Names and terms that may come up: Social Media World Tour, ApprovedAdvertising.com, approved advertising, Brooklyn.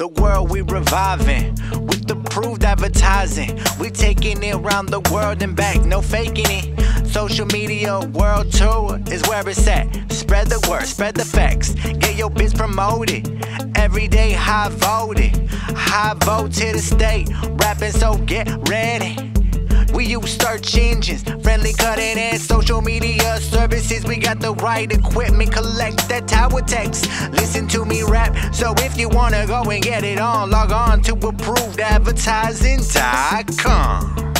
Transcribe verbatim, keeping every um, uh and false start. the world, we reviving with the approved advertising. We taking it around the world and back, no faking it. Social Media World Tour is where it's at. Spread the word, spread the facts, get your biz promoted. Every day high voted, high vote to the state. Rapping, so get ready. We use search engines, friendly cutting and social media services. We got the right equipment, collect that tower text. Listen to me rap, so if you wanna go and get it on, log on to approved advertising dot com.